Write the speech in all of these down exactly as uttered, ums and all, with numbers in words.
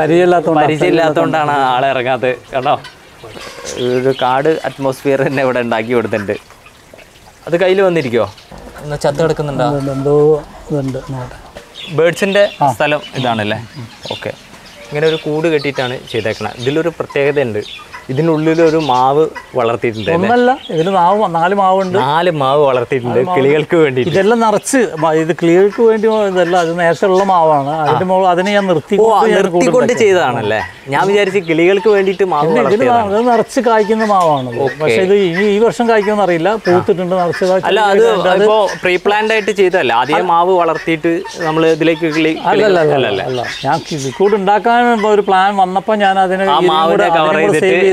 പരിചയമില്ലാത്തതുകൊണ്ടാണ് ആളെ ഇറങ്ങാത്തത് കേട്ടോ. ഒരു കാട് അറ്റ്മോസ്ഫിയർ തന്നെ ഇവിടെ ഉണ്ടാക്കി കൊടുത്തിട്ടുണ്ട്. അത് കയ്യിൽ വന്നിരിക്കുമോ? ഒന്ന് ചത്ത് കിടക്കുന്നുണ്ടോ? ബേർഡ്സിൻ്റെ സ്ഥലം ഇതാണല്ലേ? ഓക്കെ. ഇങ്ങനെ ഒരു കൂട് കെട്ടിയിട്ടാണ് ചെയ്തേക്കണത്. ഇതിലൊരു പ്രത്യേകത ഉണ്ട്, ഇതിനുള്ളിലൊരു മാവ് വളർത്തിയിട്ടുണ്ട്. ഒന്നല്ല, ഇതിൽ മാവ് നാല് മാവുണ്ട്. നാല് മാവ് വളർത്തിയിട്ടുണ്ട് കിളികൾക്ക് വേണ്ടി. ഇതെല്ലാം നിറച്ച് ഇത് കിളികൾക്ക് വേണ്ടി ഇതല്ല, അത് നേരത്തെയുള്ള മാവാണ്. അതിന്റെ മുകളിൽ അതിനെ ഞാൻ നിർത്തിക്കൊണ്ട് ചെയ്തതാണല്ലേ? ഞാൻ വിചാരിച്ചു കിളികൾക്ക് വേണ്ടിയിട്ട് മാവ് വളർത്തിയത്. നിറച്ച് കായ്ക്കുന്ന മാവാണ്. പക്ഷെ ഇത് ഇനി ഈ വർഷം കായ്ക്കുമെന്ന് അറിയില്ല. പൂത്തിട്ടുണ്ട്, നിറച്ച് കായ്ക്കും. അല്ല, അത് ഇപ്പോ പ്രീ പ്ലാൻഡ് ആയിട്ട് ചെയ്തതല്ല, ആദ്യം മാവ് വളർത്തിയിട്ട് നമ്മൾ ഇതിലേക്ക് കിളി. അല്ല അല്ല അല്ല, ഞാൻ കൂട് ഉണ്ടാക്കാൻ ഒരു പ്ലാൻ വന്നപ്പോ ഞാൻ അതിനെ കവർ ചെയ്തിട്ട്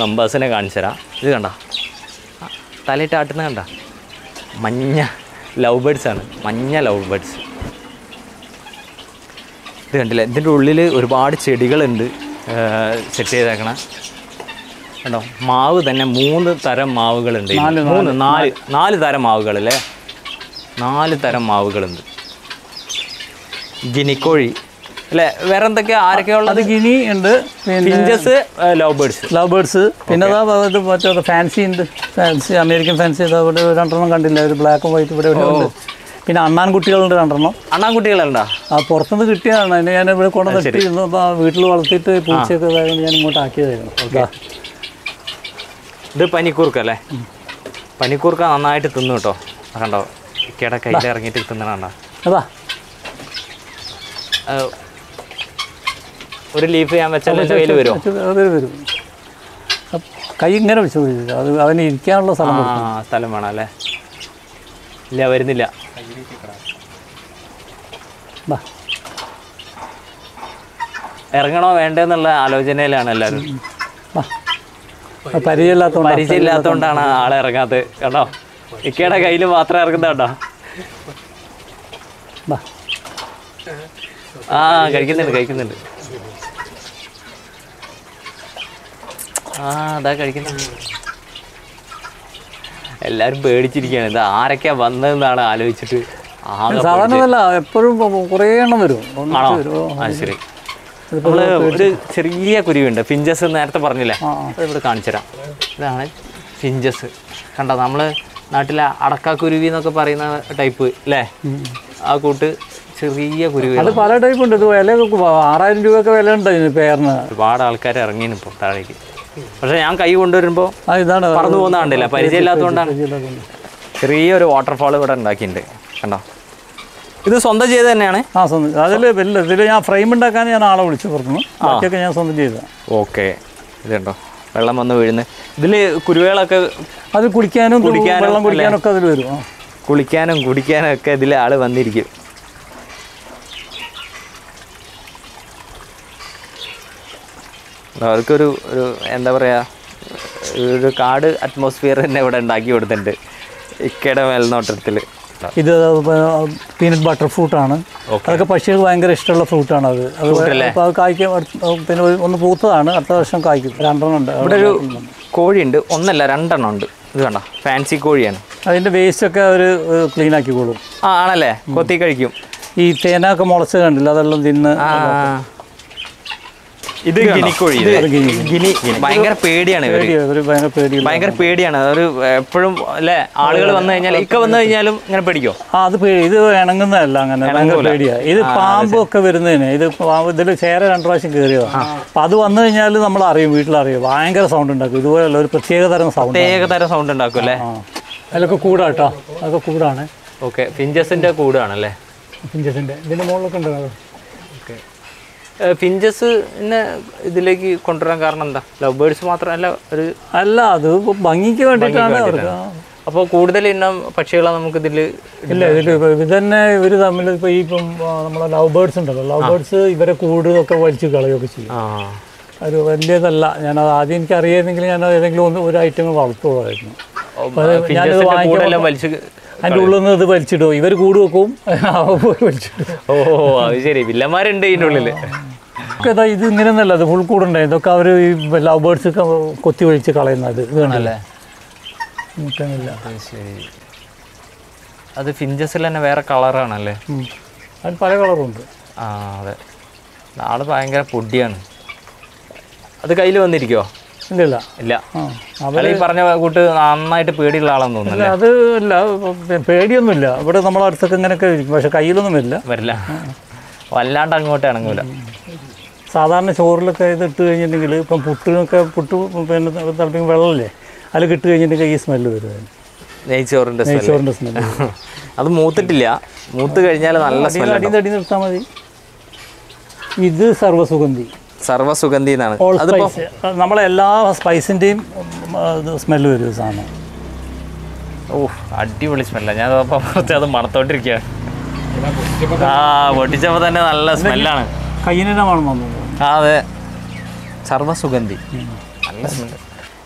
നമ്പേഴ്സിനെ കാണിച്ചു തരാം. ഇത് കണ്ട തലയിട്ടാട്ടുന്ന കണ്ട മഞ്ഞ ലവ് ബേർഡ്സാണ്, മഞ്ഞ ലവ് ബേർഡ്സ്. ഇത് കണ്ടില്ല, ഇതിൻ്റെ ഉള്ളിൽ ഒരുപാട് ചെടികളുണ്ട് സെറ്റ് ചെയ്തേക്കണ. കണ്ടോ മാവ് തന്നെ മൂന്ന് തരം മാവുകളുണ്ട്. മൂന്ന് നാല് നാല് തരം മാവുകളല്ലേ? നാല് തരം മാവുകളുണ്ട്. ഗിനിക്കോഴി അല്ലേ? വേറെ എന്തൊക്കെയാ, ആരൊക്കെയുള്ളത്? ഗിനി ഉണ്ട്, finches, love birds love birds പിന്നെ മറ്റേ ഫാൻസി ഉണ്ട്. ഫാൻസി അമേരിക്കൻ ഫാൻസി ഇവിടെ രണ്ടെണ്ണം കണ്ടില്ല, ഒരു ബ്ലാക്കും വൈറ്റ് ഇവിടെ ഉണ്ട്. പിന്നെ അണ്ണാൻ കുട്ടികളുണ്ട് രണ്ടെണ്ണം. അണ്ണാൻ കുട്ടികളുണ്ടോ? ആ പുറത്തുനിന്ന് കിട്ടിയതാണ്. അതിന് ഞാൻ ഇവിടെ കൊണ്ടു കിട്ടിയിരുന്നു. അപ്പോൾ ആ വീട്ടിൽ വളർത്തിയിട്ട് പൂച്ചയൊക്കെ ഞാൻ ഇങ്ങോട്ട് ആക്കിയതായിരുന്നു. ഓക്കെ. ഇത് പനിക്കൂർക്കല്ലേ? പനിക്കൂർക്ക നന്നായിട്ട് തിന്നു കേട്ടോ. കണ്ടോ ഇക്കയുടെ കയ്യിൽ ഇറങ്ങിയിട്ട് തിന്നണോ? അതാ ഒരു ലീഫ് ഞാൻ വെച്ചാൽ കയ്യിൽ വരും. വരും കൈ ഇങ്ങനെ വെച്ചു. അത് അവന് ഇരിക്കാനുള്ള സ്ഥലം സ്ഥലം വേണം അല്ലേ? ഇല്ല, വരുന്നില്ല. ഇറങ്ങണോ വേണ്ടെന്നുള്ള ആലോചനയിലാണ് എല്ലാവരും. പരിചയമില്ലാത്ത പരിചയമില്ലാത്തതുകൊണ്ടാണ് ആളെ ഇറങ്ങാത്തത് കേട്ടോ. ഇക്കയുടെ കയ്യിൽ മാത്രം ഇറങ്ങുന്ന കേട്ടോ. ആ കഴിക്കുന്നുണ്ട്, കഴിക്കുന്നുണ്ട്. ആ അതാ കഴിക്കുന്നുണ്ട്. എല്ലാവരും പേടിച്ചിരിക്കുകയാണ്. ഇത് ആരൊക്കെയാ വന്നതെന്നാണ് ആലോചിച്ചിട്ട്. സാധാരണ എപ്പോഴും കുറേ എണ്ണം വരും. ആ ശരി. നമ്മള് ഒരു ചെറിയ കുരുവിയുണ്ട്, ഫിഞ്ചസ് നേരത്തെ പറഞ്ഞില്ലേ, അത് ഇവിടെ കാണിച്ചു തരാം. ഇതാണ് ഫിഞ്ചസ്. കണ്ടോ നമ്മള് നാട്ടിലെ അടക്കാക്കുരുവി എന്നൊക്കെ പറയുന്ന ടൈപ്പ് അല്ലേ? ആ കൂട്ട് ചെറിയ കുരുവി. അത് പല ടൈപ്പ് ഉണ്ട്. ഇത് വില ആറായിരം രൂപയൊക്കെ വില ഉണ്ട് ഇതിന്, പേരിന്. ഒരുപാട് ആൾക്കാർ ഇറങ്ങിയിരുന്നു ഇപ്പോൾ താഴേക്ക്. പക്ഷെ ഞാൻ കൈ കൊണ്ടുവരുമ്പോൾ ഇതാണ് പറന്നു പോകുന്ന കണ്ടില്ല, പരിചയമില്ലാത്തതുകൊണ്ടാണ്. ചെറിയൊരു വാട്ടർഫാൾ ഇവിടെ ഉണ്ടാക്കിയിട്ടുണ്ട് കണ്ടോ. ഇത് സ്വന്തം ചെയ്ത് തന്നെയാണ്? ആ സ്വന്തം. അതിൽ വല്ല ഇതിൽ ഞാൻ ഫ്രെയിം ഉണ്ടാക്കാൻ ഞാൻ ആളെ വിളിച്ചു പറഞ്ഞു. അതൊക്കെ ഞാൻ സ്വന്തം ചെയ്തതാണ്. ഓക്കെ. ഇത് കണ്ടോ വെള്ളം വന്ന് വീഴുന്നത്. ഇതിൽ കുരുവകളൊക്കെ അത് കുടിക്കാനും വെള്ളം കുടിക്കാനും ഒക്കെ അതിൽ വരും. കുളിക്കാനും കുടിക്കാനും ഒക്കെ ഇതിൽ ആൾ വന്നിരിക്കും. അവർക്കൊരു ഒരു എന്താ പറയുക, ഒരു കാട് അറ്റ്മോസ്ഫിയർ തന്നെ ഇവിടെ ഉണ്ടാക്കി കൊടുത്തിട്ടുണ്ട് ഇക്കയുടെ മേൽനോട്ടത്തിൽ. ഇത് പീനട്ട് ബട്ടർ ഫ്രൂട്ടാണ്. അതൊക്കെ പക്ഷികൾക്ക് ഭയങ്കര ഇഷ്ടമുള്ള ഫ്രൂട്ടാണ്. അത് അത് കായ്ക്കാൻ പിന്നെ ഒന്ന് പൂത്തതാണ്, അടുത്ത വർഷം കായ്ക്കും. രണ്ടെണ്ണം ഉണ്ട് ഇവിടെ. ഒരു കോഴിയുണ്ട്, ഒന്നല്ല രണ്ടെണ്ണം ഉണ്ട്. ഇത് വേണ്ട ഫാൻസി കോഴിയാണ്. അതിൻ്റെ വേസ്റ്റൊക്കെ അവർ ക്ലീൻ ആക്കിക്കോളും. ആ ആണല്ലേ? കൊത്തി കഴിക്കും. ഈ തേനൊക്കെ മുളച്ച് കണ്ടില്ല, അതെല്ലാം തിന്ന്. ഇത് ഗിനിക്കോഴി. ഗിനി ഭയങ്കര പേടിയാണ്, ഭയങ്കര പേടിയാണ്. ഒരു എപ്പോഴും അല്ലെ ആളുകൾ വന്നു കഴിഞ്ഞാൽ ഇക്ക വന്നു കഴിഞ്ഞാലും ഇങ്ങനെ പേടിക്കോ? അത് ഇത് ഇണങ്ങുന്നതല്ല, അങ്ങനെ പേടിയാ. ഇത് പാമ്പ് ഒക്കെ വരുന്നതിന് ഇത് പാമ്പ് ഇതിൽ ചേര രണ്ടു പ്രാവശ്യം കയറിയതാണ്. അപ്പൊ അത് വന്നു കഴിഞ്ഞാൽ നമ്മൾ അറിയും, വീട്ടിലറിയും. ഭയങ്കര സൗണ്ട് ഉണ്ടാക്കും. ഇതുപോലെയുള്ള ഒരു പ്രത്യേക തരം സൗണ്ട്, പ്രത്യേക തരം സൗണ്ട് ഉണ്ടാക്കും അല്ലേ? അതിലൊക്കെ കൂടാട്ടോ, അതൊക്കെ കൂടാണ്. ഓക്കെ. ഫിഞ്ചസിന്റെ കൂടാണല്ലേ? ഫിഞ്ചസിന്റെ ഇതിന്റെ മുകളിലൊക്കെ ഉണ്ടാകും. ഫിഞ്ചസിനെ ഇതിലേക്ക് കൊണ്ടുവരാൻ കാരണം എന്താ? ലവ് ബേർഡ്സ് മാത്രമല്ല, ഒരു അല്ല അത് ഭംഗിക്ക് വേണ്ടിയിട്ടാണ്. അപ്പോൾ കൂടുതൽ ഇനം പക്ഷികളാണ് നമുക്ക് ഇതില് ഇല്ല ഇതില് ഇതന്നെ ഇവർ തമ്മിൽ ഇപ്പോൾ ഈ നമ്മുടെ ലവ് ബേർഡ്സ് ഉണ്ടല്ലോ ലവ് ബേർഡ്സ് ഇവരെ കൂടുതൊക്കെ വലിച്ചു കളയൊക്കെ ചെയ്യും. ഒരു വലിയതല്ല ഞാനത് ആദ്യം എനിക്ക് അറിയാമെങ്കിൽ ഞാൻ ഏതെങ്കിലും ഒന്ന് ഒരു ഐറ്റം വളർത്തുള്ളായിരുന്നു. അതിൻ്റെ ഉള്ളിൽ നിന്ന് ഇത് വലിച്ചിടും ഇവർ കൂട് വെക്കും വലിച്ചിടും. ഓ അത് ശരി വില്ലന്മാരുണ്ട് ഇതിൻ്റെ ഉള്ളിൽ. ഒക്കെ ഇതാ ഇത് ഇങ്ങനെയൊന്നല്ല അത് ഫുൾ കൂടുണ്ടായി ഇതൊക്കെ അവർ ഈ ലവ് ബേർഡ്സ് കൊത്തി വലിച്ച് കളയുന്നത് ഇത് വേണമല്ലേ മുട്ടമില്ല. ശരി അത് ഫിഞ്ചസിൽ തന്നെ വേറെ കളറാണല്ലേ? അത് പല കളറുണ്ട്. ആ അതെ നാളെ ഭയങ്കര പൊടിയാണ്. അത് കയ്യിൽ വന്നിരിക്കോ? ഇല്ല ഇല്ല ഈ പറഞ്ഞ കൂട്ട് നന്നായിട്ട് പേടിയുള്ള ആളാന്ന് തോന്നുന്നു. അത് ഇല്ല പേടിയൊന്നുമില്ല ഇവിടെ നമ്മളെ അടുത്തൊക്കെ ഇങ്ങനെയൊക്കെ ഇരിക്കും പക്ഷെ കയ്യിലൊന്നും വരില്ല വരില്ല വല്ലാണ്ട് അങ്ങോട്ട് ഇണങ്ങൂല. സാധാരണ ചോറിലൊക്കെ ഇത് ഇട്ട് കഴിഞ്ഞിട്ടുണ്ടെങ്കിൽ ഇപ്പം പുട്ടിനൊക്കെ പുട്ട് പിന്നെ തിളപ്പിക്കും വെള്ളമല്ലേ അതിൽ കിട്ടു കഴിഞ്ഞിട്ടുണ്ടെങ്കിൽ ഈ സ്മെല്ല് വരുമായിരുന്നു നെയ്ച്ചോറിൻ്റെ നെയ്ച്ചോറിൻ്റെ സ്മെല്ല്. അത് മൂത്തിട്ടില്ല മൂത്ത് കഴിഞ്ഞാൽ നല്ല സ്മെല്ല് അടിയിൽ അടി നിർത്താൽ മതി. ഇത് സർവ്വസുഗന്ധി സർവ്വസുഗന്ധി എന്നാണ്. അതിപ്പോൾ നമ്മളെല്ലാ സ്പൈസിൻ്റെയും സ്മെല്ല് വരും സാധനം. ഓ അടിപൊളി സ്മെല്ലാണ് ഞാൻ അപ്പോൾ കുറച്ച് അത് മണത്തോണ്ടിരിക്കുകയാണ്. ആ പൊട്ടിച്ചപ്പോൾ തന്നെ നല്ല സ്മെല്ലാണ് കയ്യിനെ മണം. ആ അതെ സർവ്വസുഗന്ധി നല്ല സ്മെല്ല്.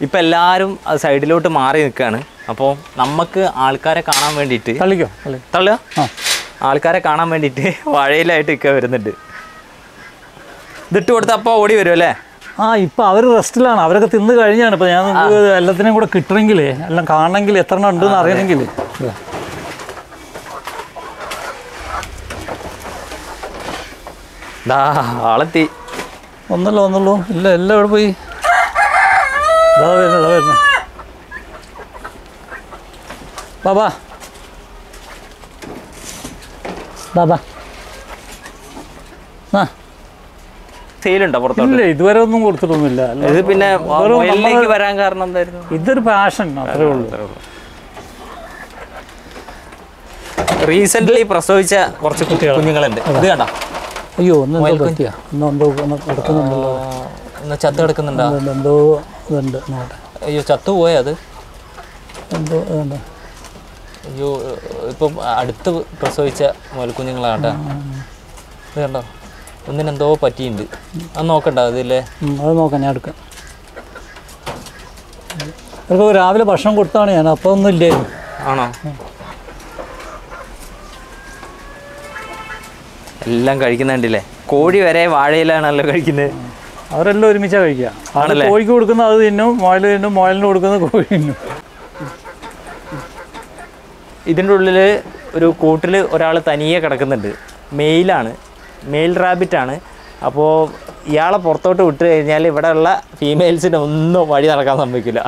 ഇപ്പം എല്ലാവരും അത് സൈഡിലോട്ട് മാറി നിൽക്കുകയാണ്. അപ്പോൾ നമുക്ക് ആൾക്കാരെ കാണാൻ വേണ്ടിയിട്ട് തള്ളിക്കോ തള്ളുക ആൾക്കാരെ കാണാൻ വേണ്ടിയിട്ട് വഴയിലായിട്ട് നിൽക്കുക വരുന്നുണ്ട്. ഇതിട്ട് കൊടുത്താൽ അപ്പോൾ ഓടി വരും അല്ലേ? ആ ഇപ്പം അവർ റെസ്റ്റിലാണ് അവരൊക്കെ തിന്ന് കഴിഞ്ഞാണ്. ഇപ്പം ഞാൻ എല്ലാത്തിനും കൂടെ കിട്ടണമെങ്കിൽ എല്ലാം കാണണമെങ്കിൽ എത്ര എണ്ണം ഉണ്ടെന്ന് അറിയണമെങ്കിൽ ആളെത്തി. ഒന്നല്ലോ ഒന്നുള്ളൂ ഇല്ല എല്ലാം ഇവിടെ പോയി ബാബാ ബാബാ ആ സെയിലുണ്ടോ പുറത്തോട്ട്? ഇല്ല ഇതുവരെ ഒന്നും കൊടുത്തിട്ടൊന്നുമില്ല. ഇത് പിന്നെ വരാൻ കാരണം എന്തായിരുന്നു? ഇതൊരു പാഷൻ അത്രേ ഉള്ളൂ. റീസെൻ്റ്ലി പ്രസവിച്ച കുറച്ച് കുഞ്ഞുങ്ങളുണ്ട് ഇത് കണ്ടോ. അയ്യോ ഒന്നും എന്നാ ചത്ത് കിടക്കുന്നുണ്ടോ? എന്തോ ഇതുണ്ട്. അയ്യോ ചത്തു പോയ അത് എന്തോ ഇതുണ്ട്. അയ്യോ ഇപ്പം അടുത്ത് പ്രസവിച്ച മുയൽക്കുഞ്ഞുങ്ങളാണ് ഇത് കണ്ടോ. ഒന്നിനെന്തോ പറ്റിയുണ്ട് അത് നോക്കണ്ട അതില്ലേ അത് നോക്കാം ഞാൻ എടുക്കാം. അവർക്ക് രാവിലെ ഭക്ഷണം കൊടുത്താണ് ഞാൻ അപ്പോൾ ഒന്നും ഇല്ലായിരുന്നു. ആണോ? എല്ലാം കഴിക്കുന്നുണ്ടല്ലേ? കോഴി വരെ വാഴയിലാണല്ലോ കഴിക്കുന്നത്. അവരെല്ലാം ഒരുമിച്ചാണ് കഴിക്കുക ആണല്ലേ? കോഴിക്ക് കൊടുക്കുന്ന അത് തിന്നും മുയൽ തിന്നും മുയലിന് കൊടുക്കുന്ന കോഴി തിന്നും. ഇതിൻ്റെ ഉള്ളിൽ ഒരു കൂട്ടിൽ ഒരാൾ തനിയെ കിടക്കുന്നുണ്ട്. മെയിലാണ് മെയിൽ റാബിറ്റാണ്. അപ്പോൾ ഇയാളെ പുറത്തോട്ട് വിട്ട് കഴിഞ്ഞാൽ ഇവിടെയുള്ള ഫീമെയിൽസിന് ഒന്നും വഴി നടക്കാൻ സമ്മതിക്കില്ല.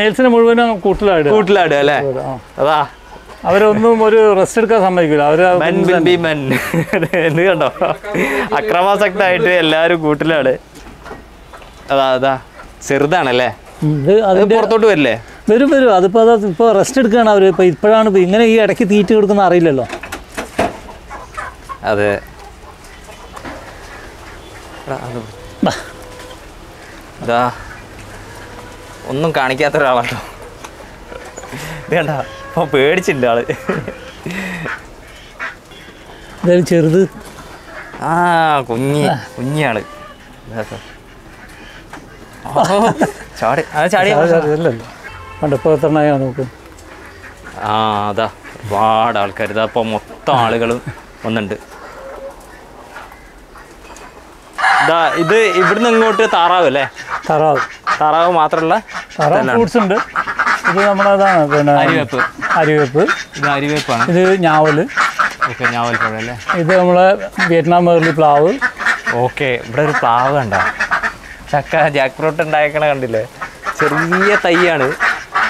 മെയിൽസിന് മുഴുവനും കൂട്ടിലാടും കൂട്ടിലാടും അല്ലേ? അതാ അവരൊന്നും ഒരു റെസ്റ്റ് എടുക്കാൻ സമ്മതിക്കില്ല. അവര് കണ്ടോ അക്രമാസക്തായിട്ട് എല്ലാവരും കൂട്ടിലാണ്. അതാ അതാ ചെറുതാണല്ലേ പുറത്തോട്ട് വരില്ലേ? വരും വരും അതിപ്പോൾ അതാ ഇപ്പോൾ റെസ്റ്റ് എടുക്കുകയാണ് അവർ. ഇപ്പോൾ ഇപ്പോഴാണ് ഇങ്ങനെ ഈ ഇടയ്ക്ക് തീറ്റ കൊടുക്കുന്ന അറിയില്ലല്ലോ. അതെ അതാ ഒന്നും കാണിക്കാത്ത ഒരാളാട്ടോ. ഇത് കണ്ട അപ്പോൾ പേടിച്ചില്ല ആള്. എന്തായാലും ചെറുത് ആ കുഞ്ഞി കുഞ്ഞിയാള് ചാടി പണ്ടപ്പോഴത്തെണ്ണായ നമുക്ക് ആ അതാ ഒരുപാട് ആൾക്കാർ ഇതാ അപ്പോൾ മൊത്തം ആളുകളും വന്നിട്ടുണ്ട്. ഇതാ ഇത് ഇവിടുന്ന് ഇങ്ങോട്ട് താറാവ് അല്ലേ? താറാവ് താറാവ് മാത്രമല്ല ഉണ്ട്. ഇത് നമ്മളതാണ് പിന്നെ അരിവേപ്പ് അരിവേപ്പ് ഇത് അരിവേപ്പാണ്. ഇത് ഞാവല് ഓക്കെ ഞാവൽ പഴം അല്ലേ? ഇത് നമ്മളെ വിയറ്റ്നാം മേർലി പ്ലാവ്. ഓക്കെ ഇവിടെ ഒരു പ്ലാവ് കണ്ടോ ചക്ക ജാക്ക് ഫ്രൂട്ട് ഉണ്ടായേക്കണ കണ്ടില്ലേ? ചെറിയ തൈയാണ്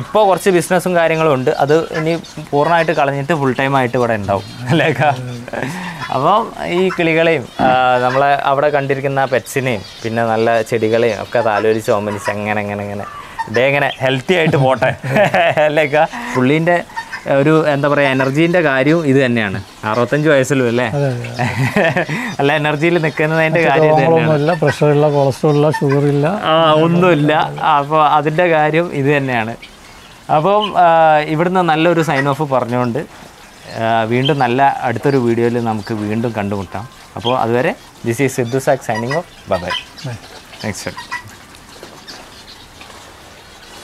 ഇപ്പോൾ കുറച്ച് ബിസിനസ്സും കാര്യങ്ങളും ഉണ്ട്, അത് ഇനി പൂർണ്ണമായിട്ട് കളഞ്ഞിട്ട് ഫുൾ ടൈം ആയിട്ട് ഇവിടെ ഉണ്ടാവും അല്ലേ? അപ്പം ഈ കിളികളെയും നമ്മളെ അവിടെ കണ്ടിരിക്കുന്ന പെറ്റ്സിനെയും പിന്നെ നല്ല ചെടികളെയും ഒക്കെ താലോലിച്ച് ഓമനിച്ച് അങ്ങനെ അങ്ങനെ അങ്ങനെ ഇതേ ഇങ്ങനെ ഹെൽത്തി ആയിട്ട് പോട്ടെ അല്ലേക്കാ. പുള്ളീൻ്റെ ഒരു എന്താ പറയുക എനർജീൻ്റെ കാര്യവും ഇത് തന്നെയാണ്. അറുപത്തഞ്ച് വയസ്സിലും അല്ലേ നല്ല എനർജിയിൽ നിൽക്കുന്നതിൻ്റെ കാര്യം തന്നെയാണ്. പ്രഷറില്ല, കൊളസ്ട്രോളില്ല, ഷുഗറില്ല, ആ ഒന്നുമില്ല. അപ്പോൾ അതിൻ്റെ കാര്യം ഇത് തന്നെയാണ്. അപ്പം ഇവിടുന്ന് നല്ലൊരു സൈൻ ഓഫ് പറഞ്ഞുകൊണ്ട് വീണ്ടും നല്ല അടുത്തൊരു വീഡിയോയിൽ നമുക്ക് വീണ്ടും കണ്ടുമുട്ടാം. അപ്പോൾ അതുവരെ this is Sidhu സാക് signing off. Bye bye. Next